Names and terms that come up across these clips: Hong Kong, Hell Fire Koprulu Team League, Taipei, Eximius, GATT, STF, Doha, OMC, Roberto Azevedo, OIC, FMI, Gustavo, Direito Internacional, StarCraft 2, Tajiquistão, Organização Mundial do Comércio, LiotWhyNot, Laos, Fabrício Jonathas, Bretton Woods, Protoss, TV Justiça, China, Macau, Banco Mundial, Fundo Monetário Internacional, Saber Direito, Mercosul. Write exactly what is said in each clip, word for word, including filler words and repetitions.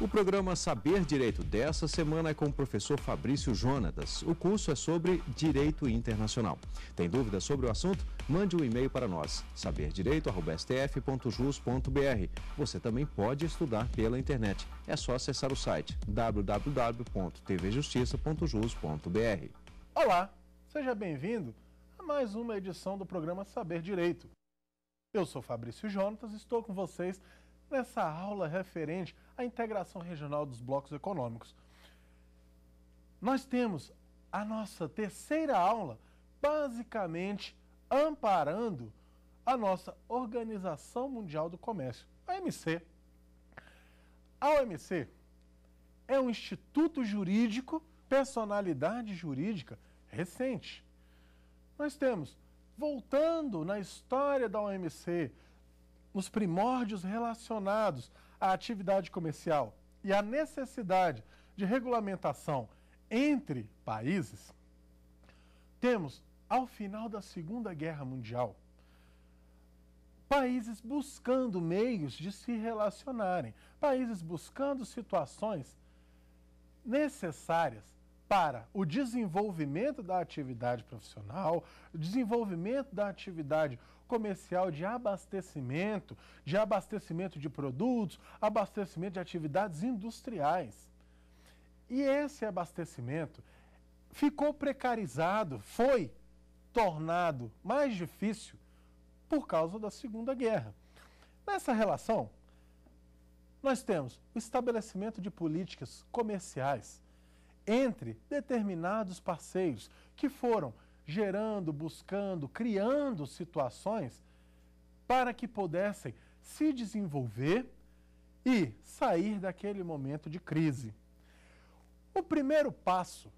O programa Saber Direito dessa semana é com o professor Fabrício Jonathas. O curso é sobre Direito Internacional. Tem dúvidas sobre o assunto? Mande um e-mail para nós, saber direito arroba s t f ponto jus ponto b r. Você também pode estudar pela internet. É só acessar o site w w w ponto t v justiça ponto jus ponto b r. Olá, seja bem-vindo a mais uma edição do programa Saber Direito. Eu sou Fabrício Jonathas e estou com vocês nessa aula referente à integração regional dos blocos econômicos. Nós temos a nossa terceira aula, basicamente amparando a nossa Organização Mundial do Comércio, a O M C. A O M C é um instituto jurídico, personalidade jurídica recente. Nós temos, voltando na história da O M C, nos primórdios relacionados à atividade comercial e à necessidade de regulamentação entre países, temos, ao final da Segunda Guerra Mundial, países buscando meios de se relacionarem, países buscando situações necessárias para o desenvolvimento da atividade profissional, o desenvolvimento da atividade comercial de abastecimento, de abastecimento de produtos, abastecimento de atividades industriais. E esse abastecimento ficou precarizado, foi tornado mais difícil por causa da Segunda Guerra. Nessa relação, nós temos o estabelecimento de políticas comerciais entre determinados parceiros que foram gerando, buscando, criando situações para que pudessem se desenvolver e sair daquele momento de crise. O primeiro passo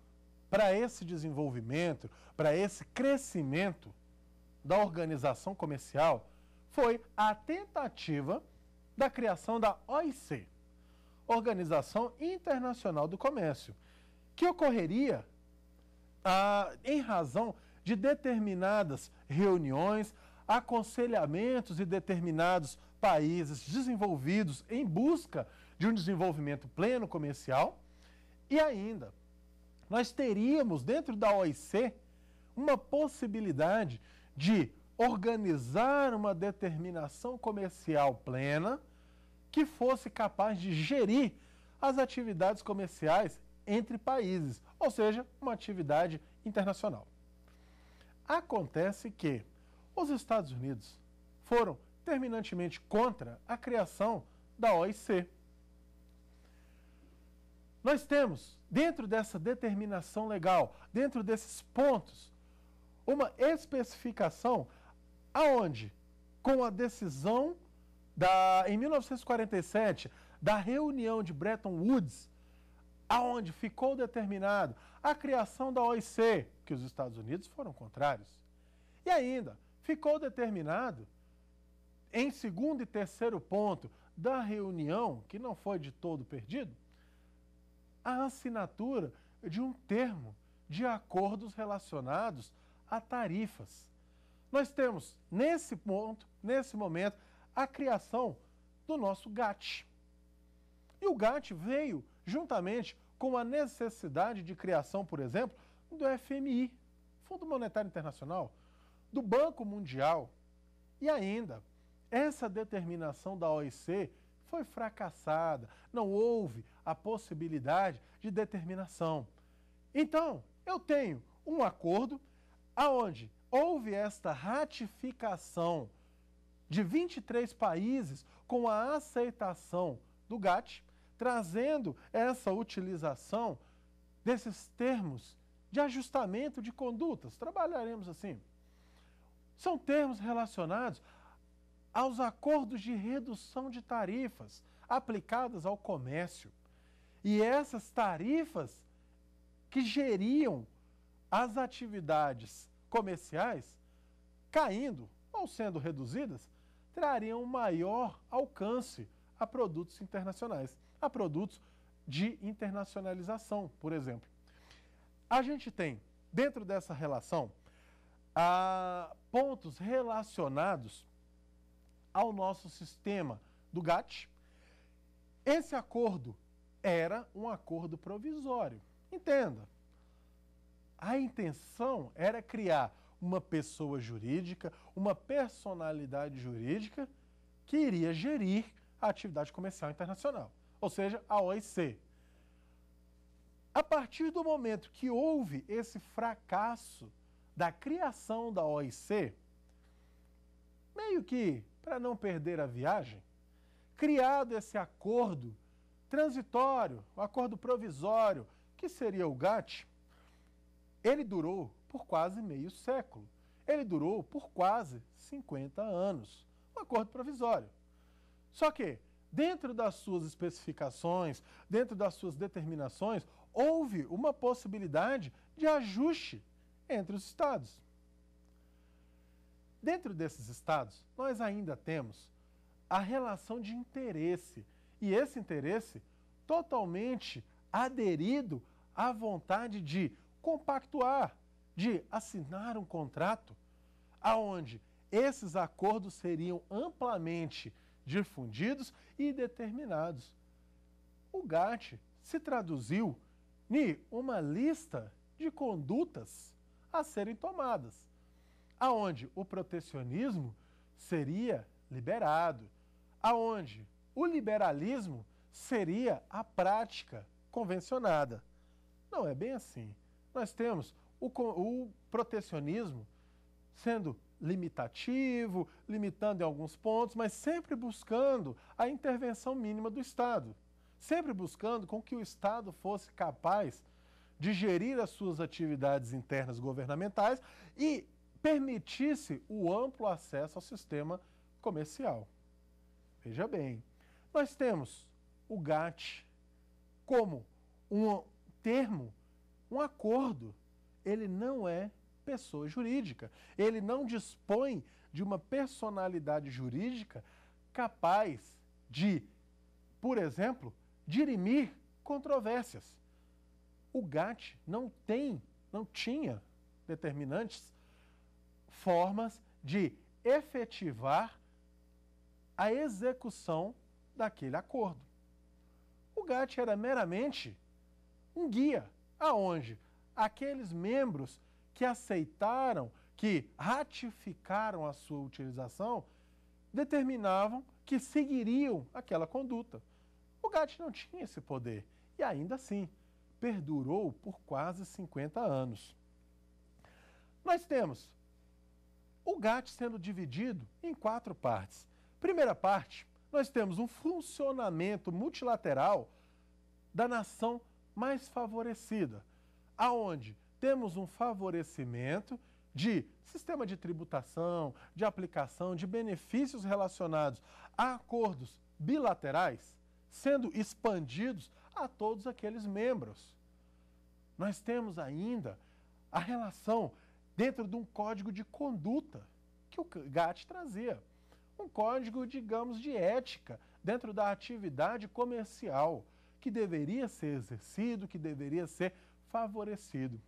para esse desenvolvimento, para esse crescimento da organização comercial, foi a tentativa da criação da O I C, Organização Internacional do Comércio, que ocorreria Ah, em razão de determinadas reuniões, aconselhamentos de determinados países desenvolvidos em busca de um desenvolvimento pleno comercial. E ainda, nós teríamos dentro da O I C uma possibilidade de organizar uma determinação comercial plena que fosse capaz de gerir as atividades comerciais entre países, ou seja, uma atividade internacional. Acontece que os Estados Unidos foram terminantemente contra a criação da O I C. Nós temos, dentro dessa determinação legal, dentro desses pontos, uma especificação aonde, com a decisão da, em mil novecentos e quarenta e sete, da reunião de Bretton Woods, aonde ficou determinado a criação da O I C, que os Estados Unidos foram contrários. E ainda, ficou determinado, em segundo e terceiro ponto da reunião, que não foi de todo perdido, a assinatura de um termo de acordos relacionados a tarifas. Nós temos, nesse ponto, nesse momento, a criação do nosso GATT. E o GATT veio juntamente com a necessidade de criação, por exemplo, do F M I, Fundo Monetário Internacional, do Banco Mundial. E ainda, essa determinação da O I C foi fracassada, não houve a possibilidade de determinação. Então, eu tenho um acordo aonde houve esta ratificação de vinte e três países com a aceitação do GATT, trazendo essa utilização desses termos de ajustamento de condutas. Trabalharemos assim. São termos relacionados aos acordos de redução de tarifas aplicadas ao comércio. E essas tarifas que geriam as atividades comerciais, caindo ou sendo reduzidas, trariam maior alcance a produtos internacionais, a produtos de internacionalização, por exemplo. A gente tem, dentro dessa relação, a pontos relacionados ao nosso sistema do GATT. Esse acordo era um acordo provisório. Entenda, a intenção era criar uma pessoa jurídica, uma personalidade jurídica que iria gerir a atividade comercial internacional, ou seja, a O I C. A partir do momento que houve esse fracasso da criação da O I C, meio que, para não perder a viagem, criado esse acordo transitório, o acordo provisório, que seria o GATT, ele durou por quase meio século. Ele durou por quase cinquenta anos, um acordo provisório. Só que, dentro das suas especificações, dentro das suas determinações, houve uma possibilidade de ajuste entre os estados. Dentro desses estados, nós ainda temos a relação de interesse, e esse interesse totalmente aderido à vontade de compactuar, de assinar um contrato, aonde esses acordos seriam amplamente difundidos e determinados. O GATT se traduziu em uma lista de condutas a serem tomadas, aonde o protecionismo seria liberado, aonde o liberalismo seria a prática convencionada. Não é bem assim. Nós temos o, o protecionismo sendo limitativo, limitando em alguns pontos, mas sempre buscando a intervenção mínima do Estado, sempre buscando com que o Estado fosse capaz de gerir as suas atividades internas governamentais e permitisse o amplo acesso ao sistema comercial. Veja bem, nós temos o GATT como um termo, um acordo. Ele não é pessoa jurídica, ele não dispõe de uma personalidade jurídica capaz de, por exemplo, dirimir controvérsias. O GATT não tem, não tinha determinantes, formas de efetivar a execução daquele acordo. O GATT era meramente um guia, aonde aqueles membros que aceitaram, que ratificaram a sua utilização, determinavam que seguiriam aquela conduta. O GATT não tinha esse poder e ainda assim perdurou por quase cinquenta anos. Nós temos o GATT sendo dividido em quatro partes. Primeira parte, nós temos um funcionamento multilateral da nação mais favorecida, aonde temos um favorecimento de sistema de tributação, de aplicação de benefícios relacionados a acordos bilaterais sendo expandidos a todos aqueles membros. Nós temos ainda a relação dentro de um código de conduta que o GATT trazia, um código, digamos, de ética dentro da atividade comercial que deveria ser exercido, que deveria ser favorecido.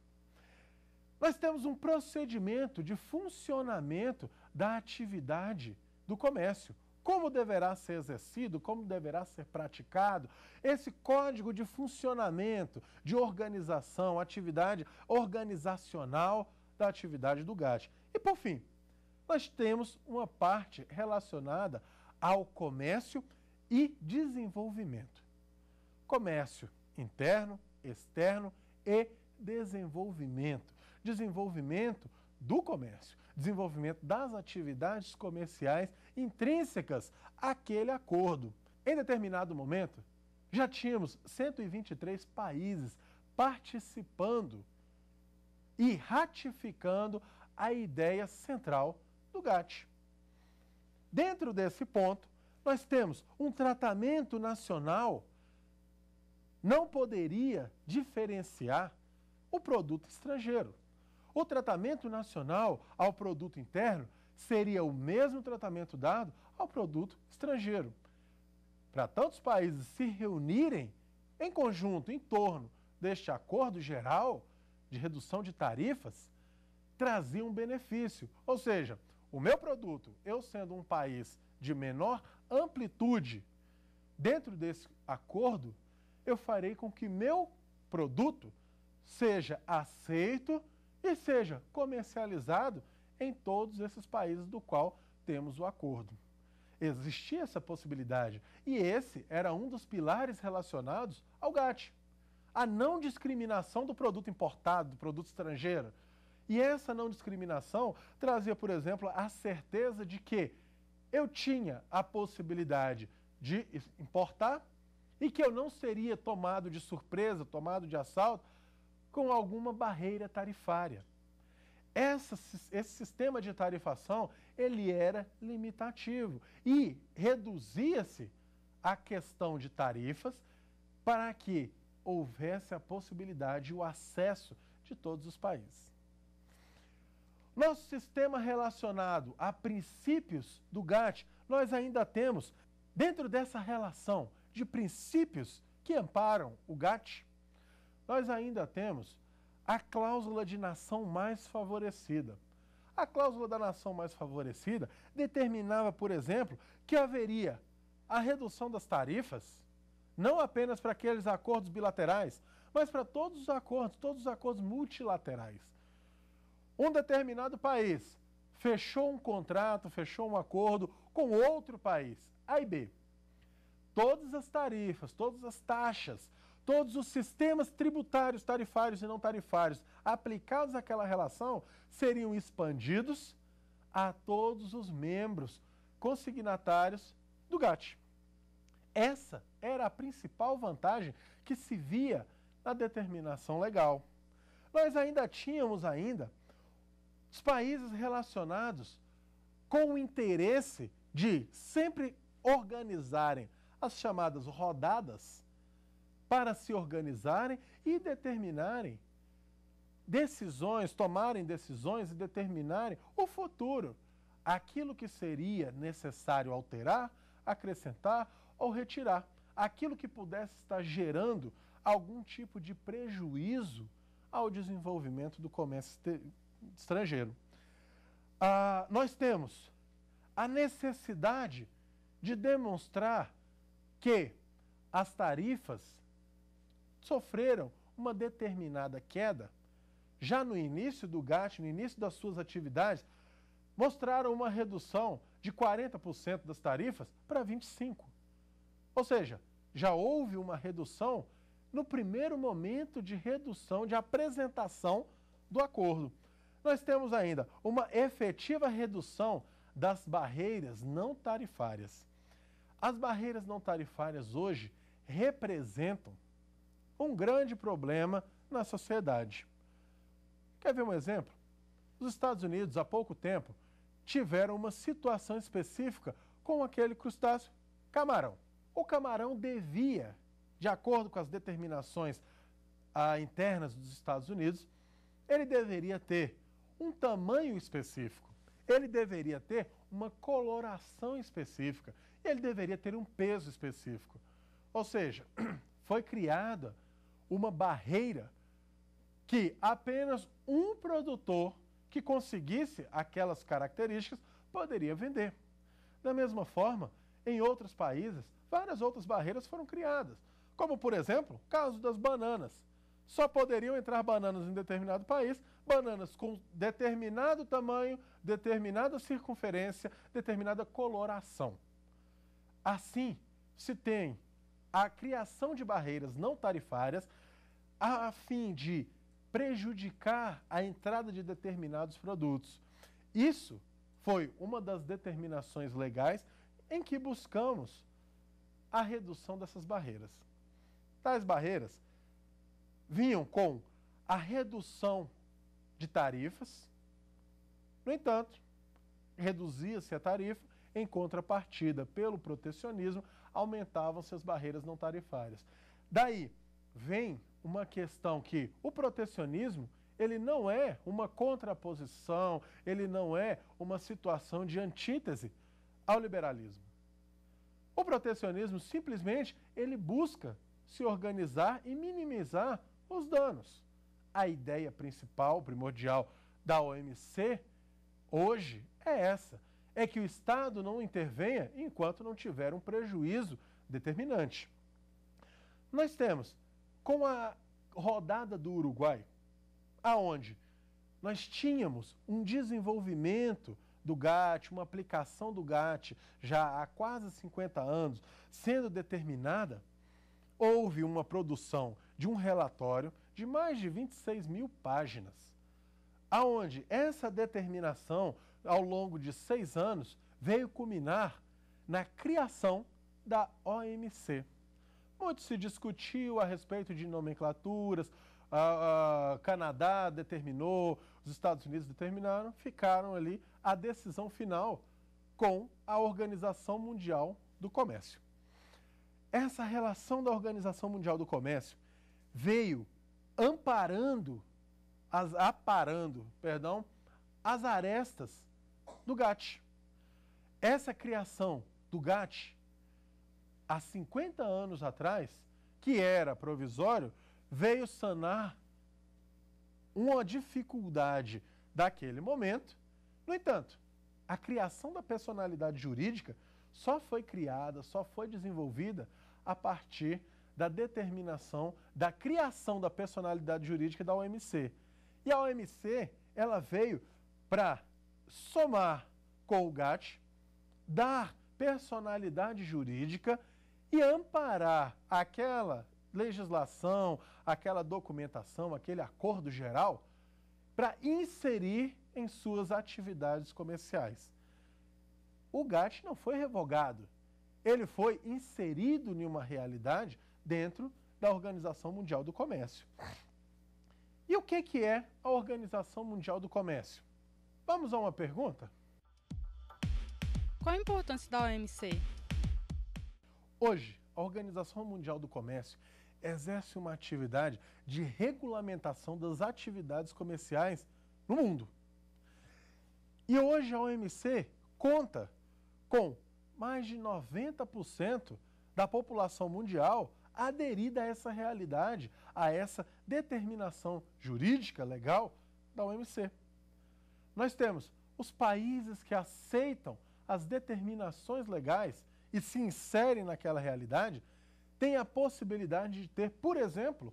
Nós temos um procedimento de funcionamento da atividade do comércio. Como deverá ser exercido, como deverá ser praticado, esse código de funcionamento, de organização, atividade organizacional da atividade do GATT. E, por fim, nós temos uma parte relacionada ao comércio e desenvolvimento. Comércio interno, externo e desenvolvimento. Desenvolvimento do comércio, desenvolvimento das atividades comerciais intrínsecas àquele acordo. Em determinado momento, já tínhamos cento e vinte e três países participando e ratificando a ideia central do GATT. Dentro desse ponto, nós temos um tratamento nacional, não poderia diferenciar o produto estrangeiro. O tratamento nacional ao produto interno seria o mesmo tratamento dado ao produto estrangeiro. Para tantos países se reunirem em conjunto, em torno deste acordo geral de redução de tarifas, trazia um benefício. Ou seja, o meu produto, eu sendo um país de menor amplitude, dentro desse acordo, eu farei com que meu produto seja aceito e seja comercializado em todos esses países do qual temos o acordo. Existia essa possibilidade e esse era um dos pilares relacionados ao GATT, a não discriminação do produto importado, do produto estrangeiro. E essa não discriminação trazia, por exemplo, a certeza de que eu tinha a possibilidade de importar e que eu não seria tomado de surpresa, tomado de assalto, com alguma barreira tarifária. Essa, esse sistema de tarifação, ele era limitativo e reduzia-se a questão de tarifas para que houvesse a possibilidade e o acesso de todos os países. Nosso sistema relacionado a princípios do GATT, nós ainda temos, dentro dessa relação de princípios que amparam o GATT, nós ainda temos a cláusula de nação mais favorecida. A cláusula da nação mais favorecida determinava, por exemplo, que haveria a redução das tarifas, não apenas para aqueles acordos bilaterais, mas para todos os acordos, todos os acordos multilaterais. Um determinado país fechou um contrato, fechou um acordo com outro país, A e B. Todas as tarifas, todas as taxas, todos os sistemas tributários, tarifários e não tarifários aplicados àquela relação seriam expandidos a todos os membros consignatários do GATT. Essa era a principal vantagem que se via na determinação legal. Nós ainda tínhamos ainda os países relacionados com o interesse de sempre organizarem as chamadas rodadas para se organizarem e determinarem decisões, tomarem decisões e determinarem o futuro, aquilo que seria necessário alterar, acrescentar ou retirar, aquilo que pudesse estar gerando algum tipo de prejuízo ao desenvolvimento do comércio estrangeiro. Ah, nós temos a necessidade de demonstrar que as tarifas sofreram uma determinada queda, já no início do GATT, no início das suas atividades, mostraram uma redução de quarenta por cento das tarifas para vinte e cinco por cento. Ou seja, já houve uma redução no primeiro momento de redução, de apresentação do acordo. Nós temos ainda uma efetiva redução das barreiras não tarifárias. As barreiras não tarifárias hoje representam um grande problema na sociedade. Quer ver um exemplo? Os Estados Unidos, há pouco tempo, tiveram uma situação específica com aquele crustáceo camarão. O camarão devia, de acordo com as determinações ah, internas dos Estados Unidos, ele deveria ter um tamanho específico, ele deveria ter uma coloração específica, ele deveria ter um peso específico. Ou seja, foi criada uma barreira que apenas um produtor que conseguisse aquelas características poderia vender. Da mesma forma, em outros países, várias outras barreiras foram criadas, como, por exemplo, o caso das bananas. Só poderiam entrar bananas em determinado país, bananas com determinado tamanho, determinada circunferência, determinada coloração. Assim, se tem a criação de barreiras não tarifárias a fim de prejudicar a entrada de determinados produtos. Isso foi uma das determinações legais em que buscamos a redução dessas barreiras. Tais barreiras vinham com a redução de tarifas, no entanto, reduzia-se a tarifa, em contrapartida, pelo protecionismo, aumentavam-se as barreiras não tarifárias. Daí vem uma questão que o protecionismo, ele não é uma contraposição, ele não é uma situação de antítese ao liberalismo. O protecionismo, simplesmente, ele busca se organizar e minimizar os danos. A ideia principal, primordial da O M C hoje é essa, é que o Estado não intervenha enquanto não tiver um prejuízo determinante. Nós temos, com a rodada do Uruguai, aonde nós tínhamos um desenvolvimento do GATT, uma aplicação do GATT já há quase cinquenta anos sendo determinada, houve uma produção de um relatório de mais de vinte e seis mil páginas, aonde essa determinação, ao longo de seis anos, veio culminar na criação da O M C. Muito se discutiu a respeito de nomenclaturas, a, a Canadá determinou, os Estados Unidos determinaram, ficaram ali a decisão final com a Organização Mundial do Comércio. Essa relação da Organização Mundial do Comércio veio amparando, as, aparando, perdão, as arestas do GATT. Essa criação do GATT, há cinquenta anos atrás, que era provisório, veio sanar uma dificuldade daquele momento. No entanto, a criação da personalidade jurídica só foi criada, só foi desenvolvida a partir da determinação da criação da personalidade jurídica da O M C. E a O M C, ela veio para somar com o GATT, dar personalidade jurídica e amparar aquela legislação, aquela documentação, aquele acordo geral, para inserir em suas atividades comerciais. O GATT não foi revogado, ele foi inserido em uma realidade dentro da Organização Mundial do Comércio. E o que que é a Organização Mundial do Comércio? Vamos a uma pergunta? Qual a importância da O M C? Hoje, a Organização Mundial do Comércio exerce uma atividade de regulamentação das atividades comerciais no mundo. E hoje a O M C conta com mais de noventa por cento da população mundial aderida a essa realidade, a essa determinação jurídica legal da O M C. Nós temos os países que aceitam as determinações legais e se inserem naquela realidade, têm a possibilidade de ter, por exemplo,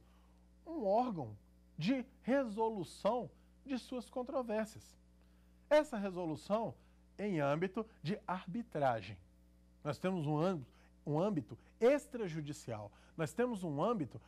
um órgão de resolução de suas controvérsias. Essa resolução em âmbito de arbitragem. Nós temos um âmbito, um âmbito extrajudicial, nós temos um âmbito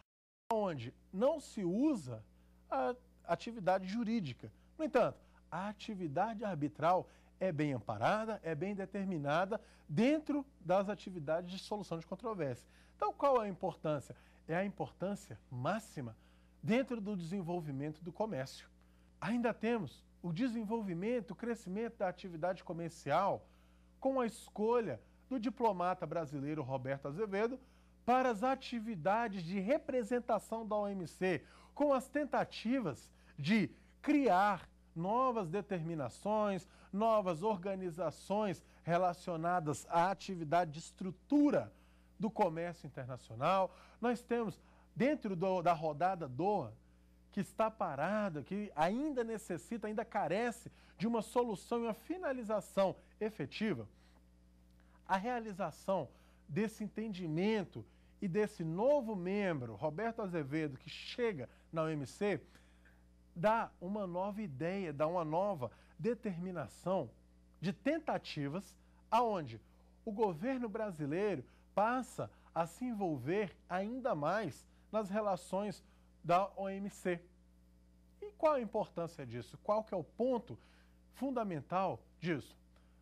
onde não se usa a atividade jurídica. No entanto, a atividade arbitral é bem amparada, é bem determinada dentro das atividades de solução de controvérsia. Então, qual é a importância? É a importância máxima dentro do desenvolvimento do comércio. Ainda temos o desenvolvimento, o crescimento da atividade comercial com a escolha do diplomata brasileiro Roberto Azevedo para as atividades de representação da O M C, com as tentativas de criar novas determinações, novas organizações relacionadas à atividade de estrutura do comércio internacional. Nós temos, dentro do, da rodada Doha, que está parada, que ainda necessita, ainda carece de uma solução e uma finalização efetiva, a realização desse entendimento e desse novo membro, Roberto Azevedo, que chega na O M C, dá uma nova ideia, dá uma nova determinação de tentativas aonde o governo brasileiro passa a se envolver ainda mais nas relações da O M C. E qual a importância disso? Qual que é o ponto fundamental disso?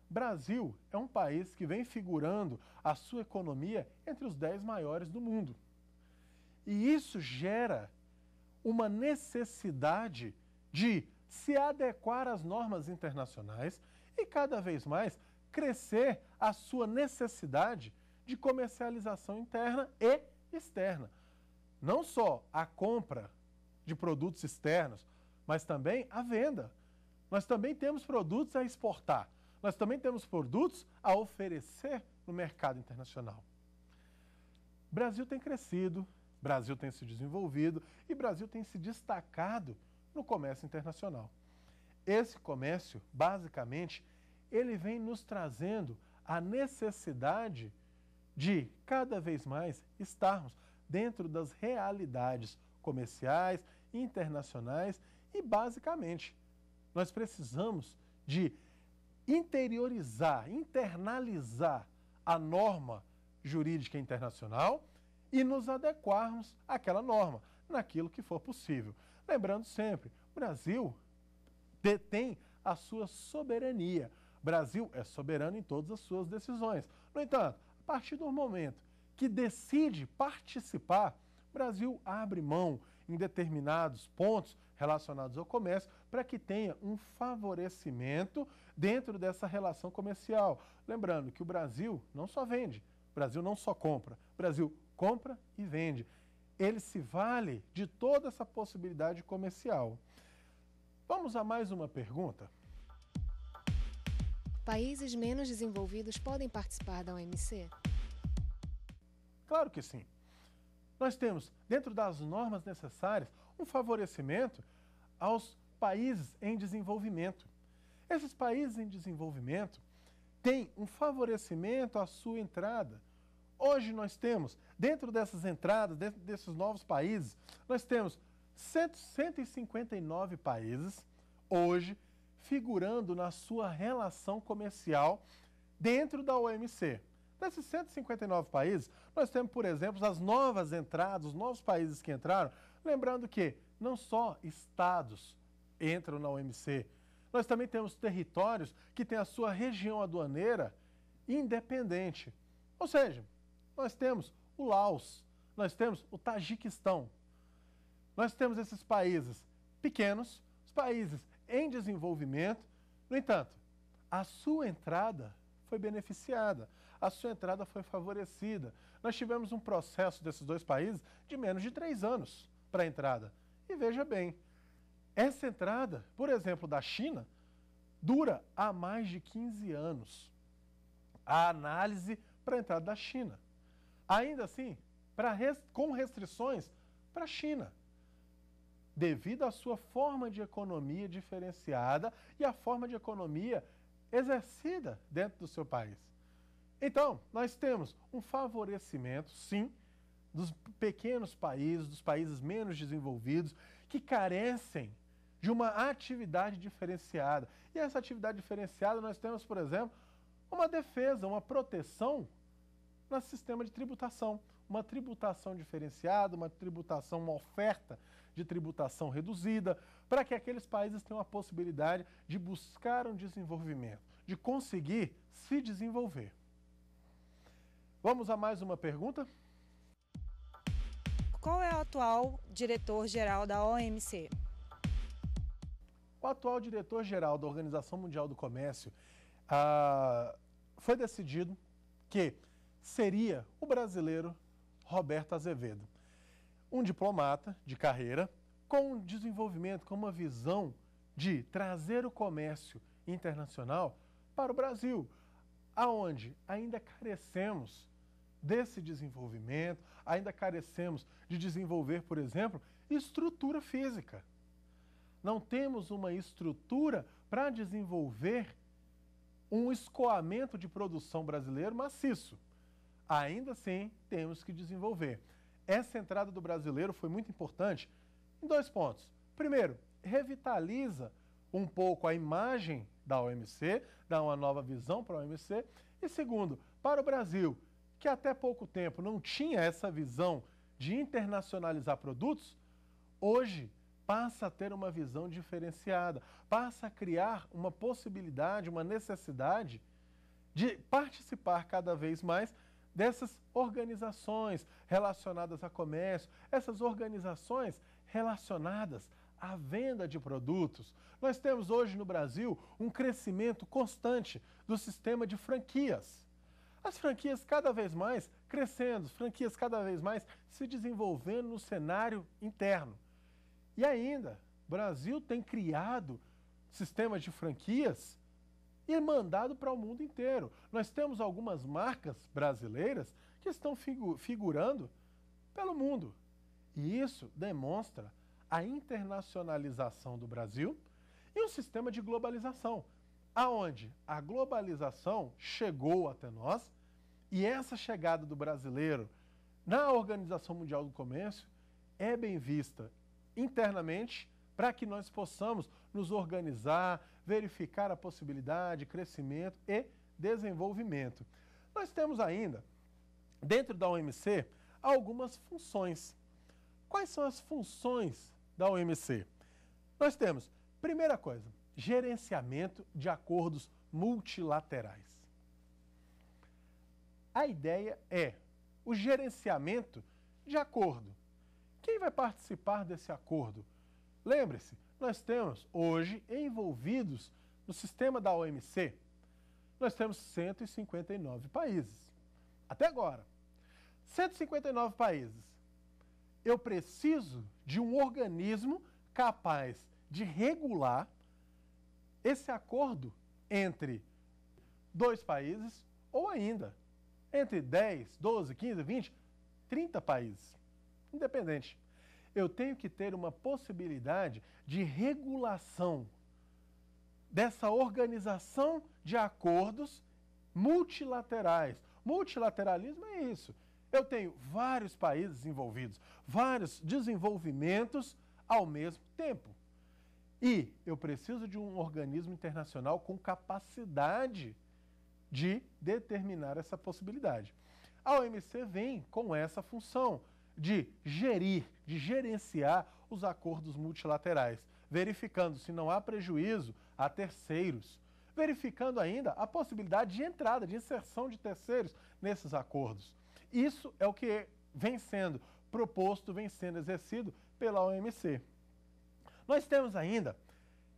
Brasil é um país que vem figurando a sua economia entre os dez maiores do mundo. E isso gera uma necessidade de se adequar às normas internacionais e cada vez mais crescer a sua necessidade de comercialização interna e externa. Não só a compra de produtos externos, mas também a venda. Nós também temos produtos a exportar, nós também temos produtos a oferecer no mercado internacional. O Brasil tem crescido, Brasil tem se desenvolvido e Brasil tem se destacado no comércio internacional. Esse comércio, basicamente, ele vem nos trazendo a necessidade de cada vez mais estarmos dentro das realidades comerciais, internacionais e, basicamente, nós precisamos de interiorizar, internalizar a norma jurídica internacional e nos adequarmos àquela norma, naquilo que for possível. Lembrando sempre, o Brasil detém a sua soberania. O Brasil é soberano em todas as suas decisões. No entanto, a partir do momento que decide participar, o Brasil abre mão em determinados pontos relacionados ao comércio para que tenha um favorecimento dentro dessa relação comercial. Lembrando que o Brasil não só vende, o Brasil não só compra, o Brasil compra e vende. Ele se vale de toda essa possibilidade comercial. Vamos a mais uma pergunta. Países menos desenvolvidos podem participar da O M C? Claro que sim. Nós temos, dentro das normas necessárias, um favorecimento aos países em desenvolvimento. Esses países em desenvolvimento têm um favorecimento à sua entrada. Hoje nós temos, dentro dessas entradas, dentro desses novos países, nós temos cento e cinquenta e nove países hoje figurando na sua relação comercial dentro da O M C. Desses cento e cinquenta e nove países, nós temos, por exemplo, as novas entradas, os novos países que entraram. Lembrando que não só estados entram na O M C, nós também temos territórios que têm a sua região aduaneira independente. Ou seja, nós temos o Laos, nós temos o Tajiquistão. Nós temos esses países pequenos, os países em desenvolvimento. No entanto, a sua entrada foi beneficiada, a sua entrada foi favorecida. Nós tivemos um processo desses dois países de menos de três anos para a entrada. E veja bem, essa entrada, por exemplo, da China, dura há mais de quinze anos. A análise para a entrada da China. Ainda assim, pra res... com restrições para a China, devido à sua forma de economia diferenciada e à forma de economia exercida dentro do seu país. Então, nós temos um favorecimento, sim, dos pequenos países, dos países menos desenvolvidos, que carecem de uma atividade diferenciada. E essa atividade diferenciada nós temos, por exemplo, uma defesa, uma proteção no sistema de tributação. Uma tributação diferenciada, uma tributação, uma oferta de tributação reduzida, para que aqueles países tenham a possibilidade de buscar um desenvolvimento, de conseguir se desenvolver. Vamos a mais uma pergunta? Qual é o atual diretor-geral da O M C? O atual diretor-geral da Organização Mundial do Comércio, ah, foi decidido que seria o brasileiro Roberto Azevedo, um diplomata de carreira com um desenvolvimento, com uma visão de trazer o comércio internacional para o Brasil, aonde ainda carecemos desse desenvolvimento, ainda carecemos de desenvolver, por exemplo, estrutura física. Não temos uma estrutura para desenvolver um escoamento de produção brasileiro maciço. Ainda assim, temos que desenvolver. Essa entrada do brasileiro foi muito importante em dois pontos. Primeiro, revitaliza um pouco a imagem da O M C, dá uma nova visão para a O M C. E segundo, para o Brasil, que até pouco tempo não tinha essa visão de internacionalizar produtos, hoje passa a ter uma visão diferenciada, passa a criar uma possibilidade, uma necessidade de participar cada vez mais dessas organizações relacionadas a comércio, essas organizações relacionadas à venda de produtos. Nós temos hoje no Brasil um crescimento constante do sistema de franquias. As franquias cada vez mais crescendo, franquias cada vez mais se desenvolvendo no cenário interno. E ainda, o Brasil tem criado sistemas de franquias e mandado para o mundo inteiro. Nós temos algumas marcas brasileiras que estão figu- figurando pelo mundo. E isso demonstra a internacionalização do Brasil e um sistema de globalização, aonde a globalização chegou até nós e essa chegada do brasileiro na Organização Mundial do Comércio é bem vista internamente para que nós possamos nos organizar, verificar a possibilidade de crescimento e desenvolvimento. Nós temos ainda, dentro da O M C, algumas funções. Quais são as funções da O M C? Nós temos, primeira coisa, gerenciamento de acordos multilaterais. A ideia é o gerenciamento de acordo. Quem vai participar desse acordo? Lembre-se, nós temos hoje envolvidos no sistema da O M C, nós temos cento e cinquenta e nove países. Até agora, cento e cinquenta e nove países. Eu preciso de um organismo capaz de regular esse acordo entre dois países ou ainda entre dez, doze, quinze, vinte, trinta países, independente. Eu tenho que ter uma possibilidade de regulação dessa organização de acordos multilaterais. Multilateralismo é isso. Eu tenho vários países envolvidos, vários desenvolvimentos ao mesmo tempo. E eu preciso de um organismo internacional com capacidade de determinar essa possibilidade. A O M C vem com essa função de gerir, de gerenciar os acordos multilaterais, verificando se não há prejuízo a terceiros, verificando ainda a possibilidade de entrada, de inserção de terceiros nesses acordos. Isso é o que vem sendo proposto, vem sendo exercido pela O M C. Nós temos ainda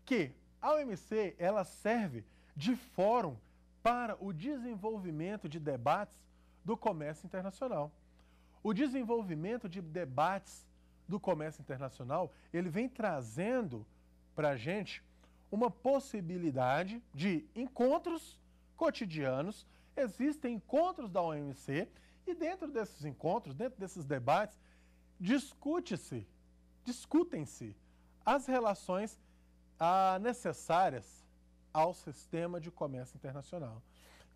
que a O M C ela serve de fórum para o desenvolvimento de debates do comércio internacional. O desenvolvimento de debates do comércio internacional, ele vem trazendo para a gente uma possibilidade de encontros cotidianos. Existem encontros da O M C e dentro desses encontros, dentro desses debates, discute-se, discutem-se as relações ah, necessárias ao sistema de comércio internacional.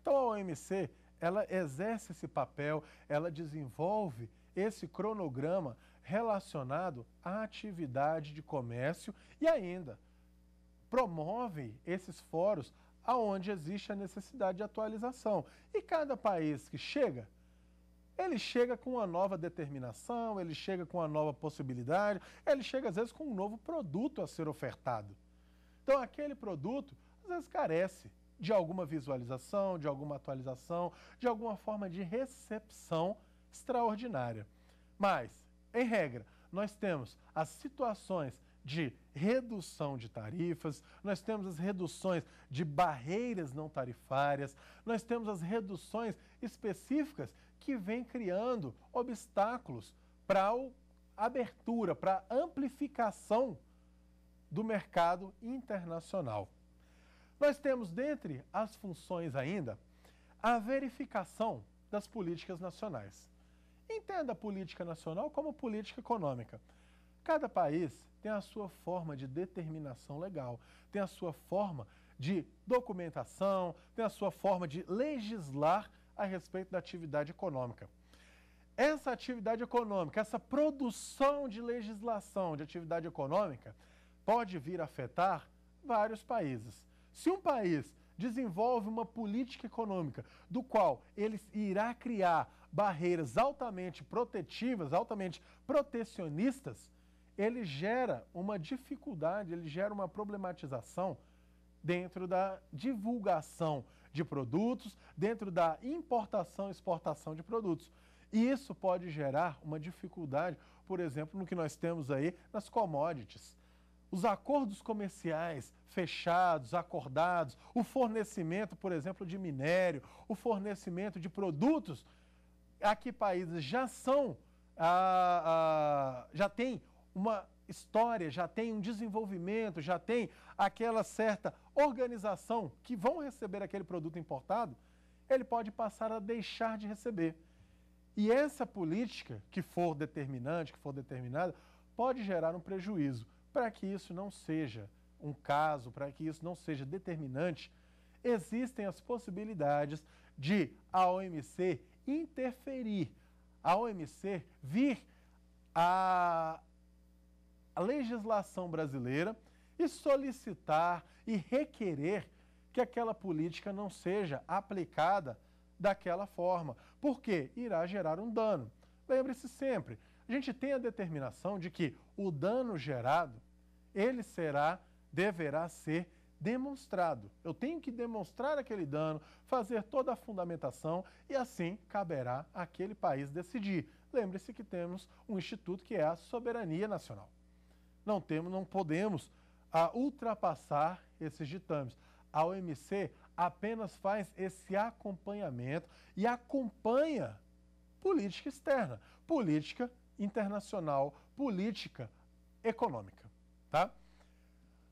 Então, a O M C ela exerce esse papel, ela desenvolve esse cronograma relacionado à atividade de comércio e ainda promove esses fóruns aonde existe a necessidade de atualização. E cada país que chega, ele chega com uma nova determinação, ele chega com uma nova possibilidade, ele chega às vezes com um novo produto a ser ofertado. Então, aquele produto às vezes carece de alguma visualização, de alguma atualização, de alguma forma de recepção extraordinária. Mas, em regra, nós temos as situações de redução de tarifas, nós temos as reduções de barreiras não tarifárias, nós temos as reduções específicas que vêm criando obstáculos para a abertura, para a amplificação do mercado internacional. Nós temos, dentre as funções ainda, a verificação das políticas nacionais. Entenda a política nacional como política econômica. Cada país tem a sua forma de determinação legal, tem a sua forma de documentação, tem a sua forma de legislar a respeito da atividade econômica. Essa atividade econômica, essa produção de legislação de atividade econômica, pode vir a afetar vários países. Se um país desenvolve uma política econômica do qual ele irá criar barreiras altamente protetivas, altamente protecionistas, ele gera uma dificuldade, ele gera uma problematização dentro da divulgação de produtos, dentro da importação e exportação de produtos. E isso pode gerar uma dificuldade, por exemplo, no que nós temos aí nas commodities. Os acordos comerciais fechados, acordados, o fornecimento, por exemplo, de minério, o fornecimento de produtos a que países já são, ah, ah, já tem uma história, já tem um desenvolvimento, já tem aquela certa organização que vão receber aquele produto importado, ele pode passar a deixar de receber. E essa política que for determinante, que for determinada, pode gerar um prejuízo. Para que isso não seja um caso, para que isso não seja determinante, existem as possibilidades de a O M C interferir, a O M C vir a, a legislação brasileira e solicitar e requerer que aquela política não seja aplicada daquela forma, porque irá gerar um dano. Lembre-se sempre, a gente tem a determinação de que o dano gerado, ele será, deverá ser demonstrado. Eu tenho que demonstrar aquele dano, fazer toda a fundamentação e assim caberá àquele país decidir. Lembre-se que temos um instituto que é a soberania nacional. Não temos, não podemos a, ultrapassar esses ditames. A O M C apenas faz esse acompanhamento e acompanha política externa, política internacional, política econômica, tá?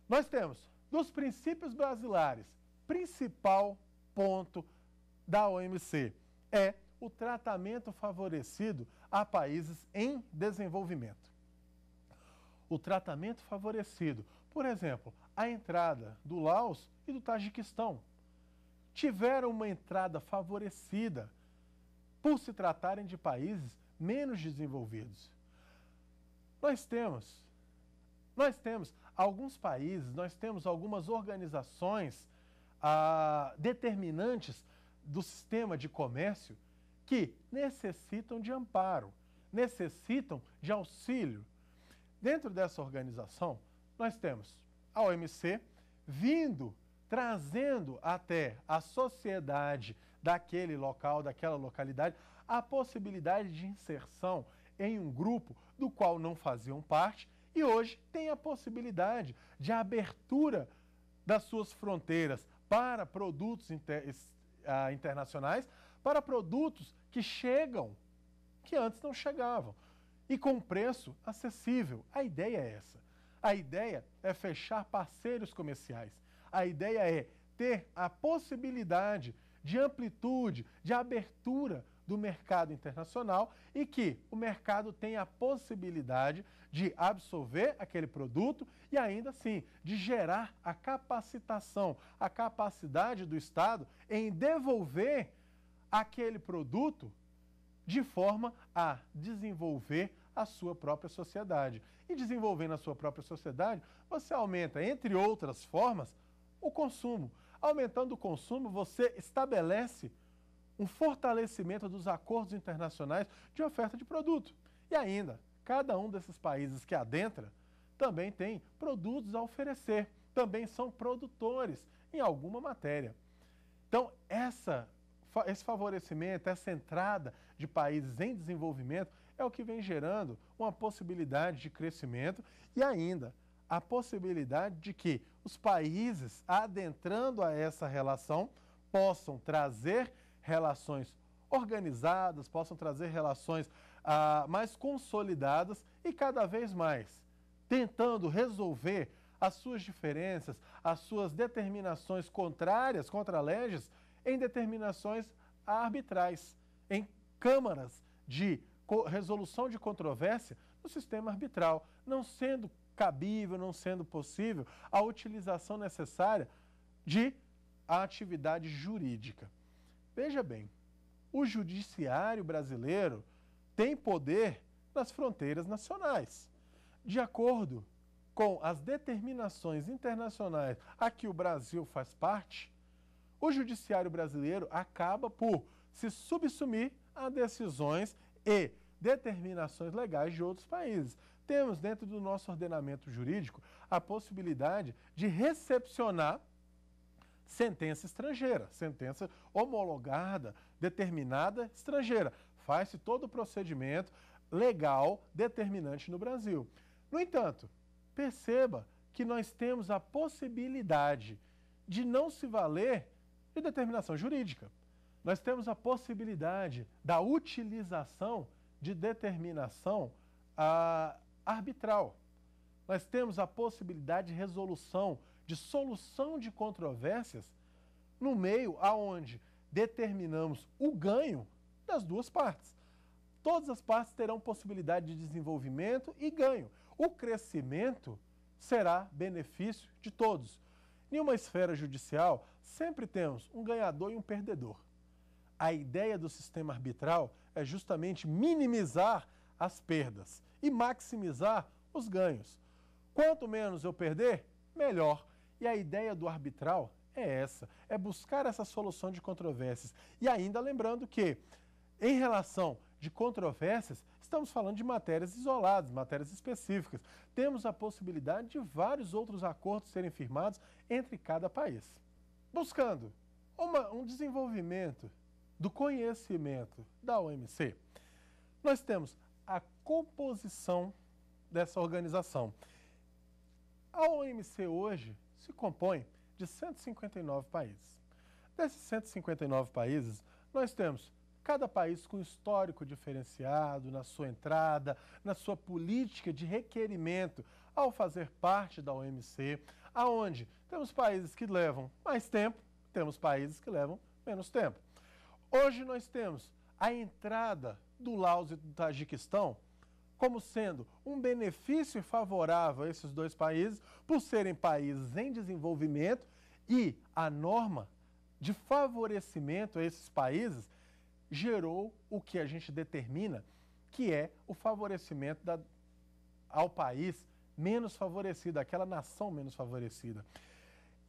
Nós temos, dos princípios basilares, principal ponto da O M C é o tratamento favorecido a países em desenvolvimento. O tratamento favorecido, por exemplo, a entrada do Laos e do Tajiquistão, tiveram uma entrada favorecida por se tratarem de países menos desenvolvidos. Nós temos, nós temos alguns países, nós temos algumas organizações ah, determinantes do sistema de comércio que necessitam de amparo, necessitam de auxílio. Dentro dessa organização, nós temos a O M C vindo, trazendo até a sociedade daquele local, daquela localidade, a possibilidade de inserção em um grupo do qual não faziam parte e hoje tem a possibilidade de abertura das suas fronteiras para produtos inter, uh, internacionais, para produtos que chegam, que antes não chegavam, e com preço acessível. A ideia é essa. A ideia é fechar parceiros comerciais. A ideia é ter a possibilidade de amplitude, de abertura do mercado internacional e que o mercado tenha a possibilidade de absorver aquele produto e ainda assim de gerar a capacitação, a capacidade do Estado em devolver aquele produto de forma a desenvolver a sua própria sociedade. E desenvolvendo a sua própria sociedade, você aumenta, entre outras formas, o consumo. Aumentando o consumo, você estabelece um fortalecimento dos acordos internacionais de oferta de produto. E ainda, cada um desses países que adentra também tem produtos a oferecer, também são produtores em alguma matéria. Então, essa, esse favorecimento, essa entrada de países em desenvolvimento é o que vem gerando uma possibilidade de crescimento e ainda a possibilidade de que os países adentrando a essa relação possam trazer relações organizadas, possam trazer relações ah, mais consolidadas e cada vez mais tentando resolver as suas diferenças, as suas determinações contrárias, contra leges, em determinações arbitrais, em câmaras de resolução de controvérsia no sistema arbitral, não sendo cabível, não sendo possível a utilização necessária de a atividade jurídica. Veja bem, o judiciário brasileiro tem poder nas fronteiras nacionais. De acordo com as determinações internacionais a que o Brasil faz parte, o judiciário brasileiro acaba por se subsumir a decisões e determinações legais de outros países. Temos dentro do nosso ordenamento jurídico a possibilidade de recepcionar sentença estrangeira, sentença homologada, determinada estrangeira. Faz-se todo o procedimento legal determinante no Brasil. No entanto, perceba que nós temos a possibilidade de não se valer de determinação jurídica. Nós temos a possibilidade da utilização de determinação ah, arbitral. Nós temos a possibilidade de resolução de solução de controvérsias no meio aonde determinamos o ganho das duas partes. Todas as partes terão possibilidade de desenvolvimento e ganho. O crescimento será benefício de todos. Em uma esfera judicial, sempre temos um ganhador e um perdedor. A ideia do sistema arbitral é justamente minimizar as perdas e maximizar os ganhos. Quanto menos eu perder, melhor. E a ideia do arbitral é essa, é buscar essa solução de controvérsias. E ainda lembrando que, em relação de controvérsias, estamos falando de matérias isoladas, matérias específicas. Temos a possibilidade de vários outros acordos serem firmados entre cada país. Buscando uma, um desenvolvimento do conhecimento da O M C, nós temos a composição dessa organização. A O M C hoje se compõe de cento e cinquenta e nove países. Desses cento e cinquenta e nove países, nós temos cada país com histórico diferenciado na sua entrada, na sua política de requerimento ao fazer parte da O M C, aonde temos países que levam mais tempo, temos países que levam menos tempo. Hoje nós temos a entrada do Laos e do Tajiquistão como sendo um benefício favorável a esses dois países, por serem países em desenvolvimento, e a norma de favorecimento a esses países gerou o que a gente determina que é o favorecimento da, ao país menos favorecido, àquela nação menos favorecida.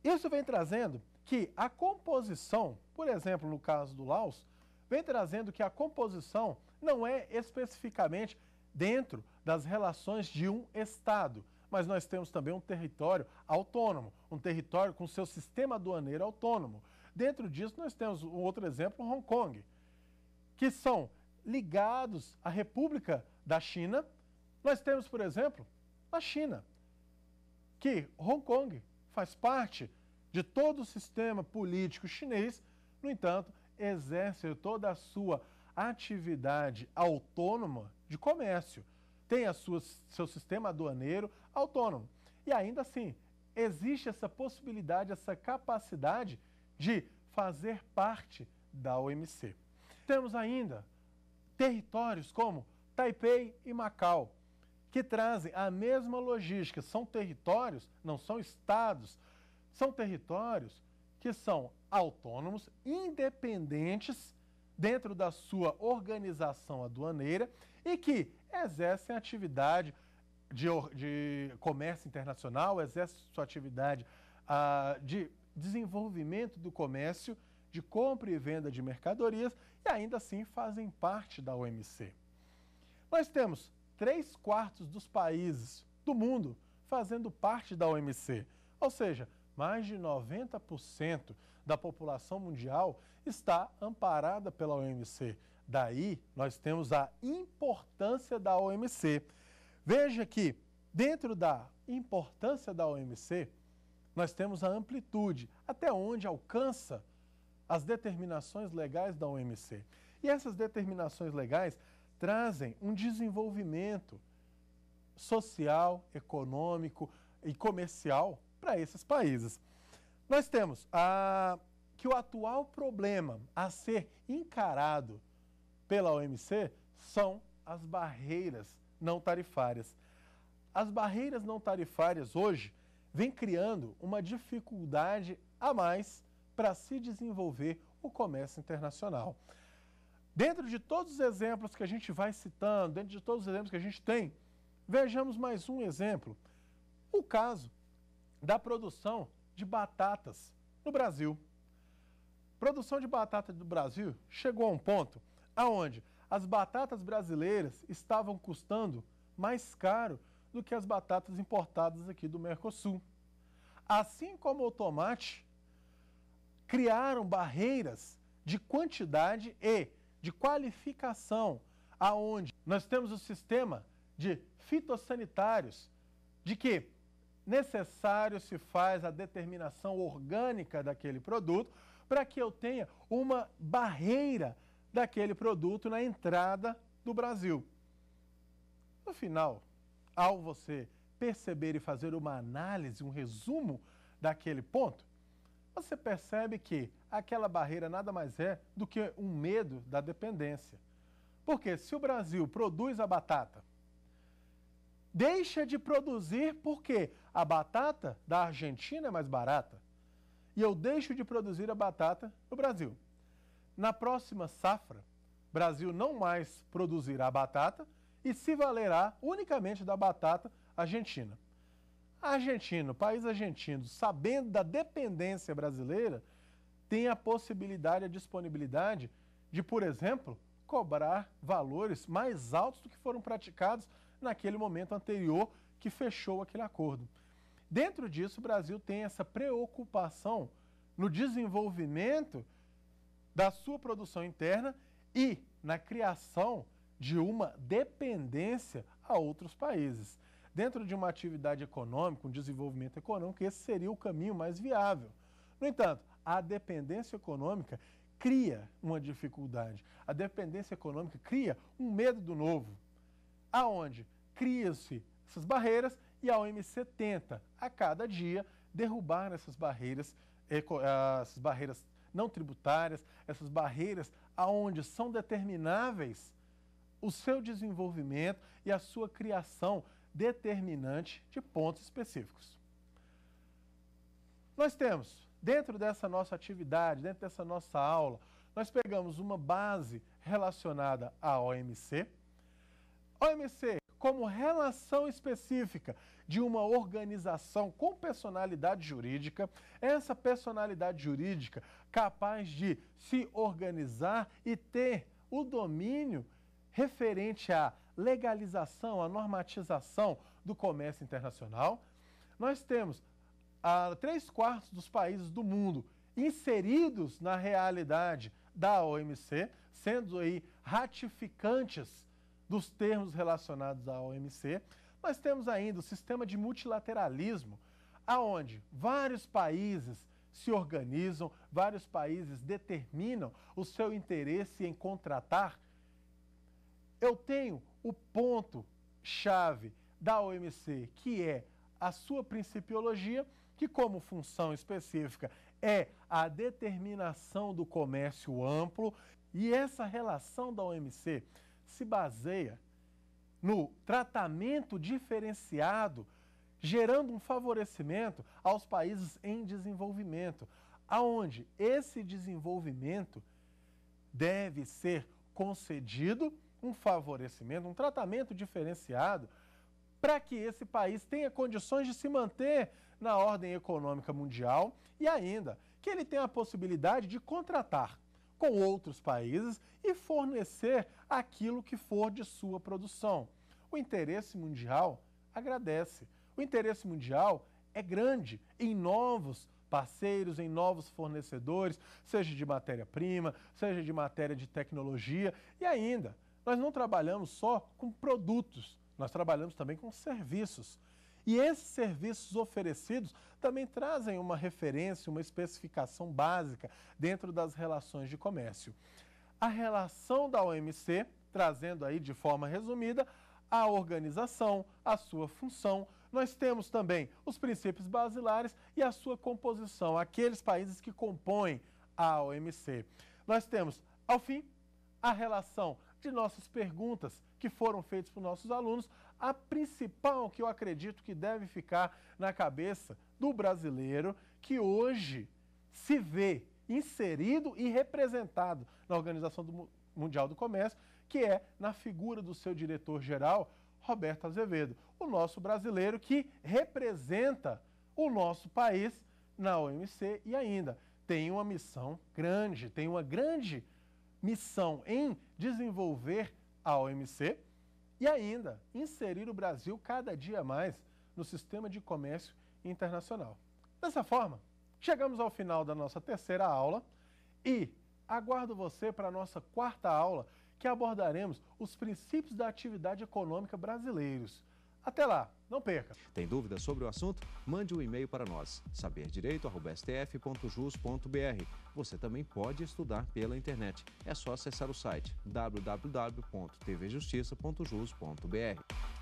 Isso vem trazendo que a composição, por exemplo, no caso do Laos, vem trazendo que a composição não é especificamente dentro das relações de um Estado, mas nós temos também um território autônomo, um território com seu sistema aduaneiro autônomo. Dentro disso, nós temos um outro exemplo, Hong Kong, que são ligados à República da China. Nós temos, por exemplo, a China, que Hong Kong faz parte de todo o sistema político chinês, no entanto, exerce toda a sua atividade autônoma de comércio, tem a sua, seu sistema aduaneiro autônomo. E ainda assim, existe essa possibilidade, essa capacidade de fazer parte da O M C. Temos ainda territórios como Taipei e Macau, que trazem a mesma logística, são territórios, não são estados, são territórios que são autônomos, independentes dentro da sua organização aduaneira e que exercem atividade de, de comércio internacional, exercem sua atividade ah, de desenvolvimento do comércio, de compra e venda de mercadorias e ainda assim fazem parte da O M C. Nós temos três quartos dos países do mundo fazendo parte da O M C, ou seja, mais de noventa por cento da população mundial está amparada pela O M C. Daí, nós temos a importância da O M C. Veja que, dentro da importância da O M C, nós temos a amplitude, até onde alcança as determinações legais da O M C. E essas determinações legais trazem um desenvolvimento social, econômico e comercial para esses países. Nós temos a, que o atual problema a ser encarado pela O M C são as barreiras não tarifárias. As barreiras não tarifárias hoje vêm criando uma dificuldade a mais para se desenvolver o comércio internacional. Dentro de todos os exemplos que a gente vai citando, dentro de todos os exemplos que a gente tem, vejamos mais um exemplo. O caso da produção de batatas no Brasil. Produção de batata do Brasil chegou a um ponto aonde as batatas brasileiras estavam custando mais caro do que as batatas importadas aqui do Mercosul. Assim como o tomate, criaram barreiras de quantidade e de qualificação, aonde nós temos o sistema de fitossanitários, de que necessário se faz a determinação orgânica daquele produto para que eu tenha uma barreira daquele produto na entrada do Brasil. No final, ao você perceber e fazer uma análise, um resumo daquele ponto, você percebe que aquela barreira nada mais é do que um medo da dependência. Porque se o Brasil produz a batata, deixa de produzir porque a batata da Argentina é mais barata e eu deixo de produzir a batata no Brasil. Na próxima safra, Brasil não mais produzirá batata e se valerá unicamente da batata argentina. Argentino, país argentino, sabendo da dependência brasileira, tem a possibilidade, a disponibilidade de, por exemplo, cobrar valores mais altos do que foram praticados naquele momento anterior que fechou aquele acordo. Dentro disso, o Brasil tem essa preocupação no desenvolvimento da sua produção interna e na criação de uma dependência a outros países. Dentro de uma atividade econômica, um desenvolvimento econômico, esse seria o caminho mais viável. No entanto, a dependência econômica cria uma dificuldade. A dependência econômica cria um medo do novo, aonde cria-se essas barreiras e a O M C tenta, a cada dia, derrubar essas barreiras, essas barreiras não tributárias, essas barreiras aonde são determináveis o seu desenvolvimento e a sua criação determinante de pontos específicos. Nós temos, dentro dessa nossa atividade, dentro dessa nossa aula, nós pegamos uma base relacionada à O M C. O M C, como relação específica de uma organização com personalidade jurídica, essa personalidade jurídica capaz de se organizar e ter o domínio referente à legalização, à normatização do comércio internacional. Nós temos a, três quartos dos países do mundo inseridos na realidade da O M C, sendo aí ratificantes dos termos relacionados à O M C. Nós temos ainda o sistema de multilateralismo, aonde vários países se organizam, vários países determinam o seu interesse em contratar. Eu tenho o ponto-chave da O M C, que é a sua principiologia, que como função específica é a determinação do comércio amplo, e essa relação da O M C se baseia no tratamento diferenciado, gerando um favorecimento aos países em desenvolvimento, aonde esse desenvolvimento deve ser concedido um favorecimento, um tratamento diferenciado para que esse país tenha condições de se manter na ordem econômica mundial e ainda que ele tenha a possibilidade de contratar com outros países e fornecer aquilo que for de sua produção. O interesse mundial agradece. O interesse mundial é grande em novos parceiros, em novos fornecedores, seja de matéria-prima, seja de matéria de tecnologia e ainda... Nós não trabalhamos só com produtos, nós trabalhamos também com serviços. E esses serviços oferecidos também trazem uma referência, uma especificação básica dentro das relações de comércio. A relação da O M C, trazendo aí de forma resumida, a organização, a sua função. Nós temos também os princípios basilares e a sua composição, aqueles países que compõem a O M C. Nós temos, ao fim, a relação de nossas perguntas que foram feitas por nossos alunos, a principal que eu acredito que deve ficar na cabeça do brasileiro que hoje se vê inserido e representado na Organização Mundial do Comércio, que é na figura do seu diretor-geral, Roberto Azevedo, o nosso brasileiro que representa o nosso país na O M C e ainda tem uma missão grande, tem uma grande missão em desenvolver a O M C e ainda inserir o Brasil cada dia mais no sistema de comércio internacional. Dessa forma, chegamos ao final da nossa terceira aula e aguardo você para a nossa quarta aula, que abordaremos os princípios da atividade econômica brasileiros. Até lá, não perca! Tem dúvidas sobre o assunto? Mande um e-mail para nós, saber direito arroba s t f ponto jus ponto b r. Você também pode estudar pela internet. É só acessar o site w w w ponto t v justiça ponto jus ponto b r.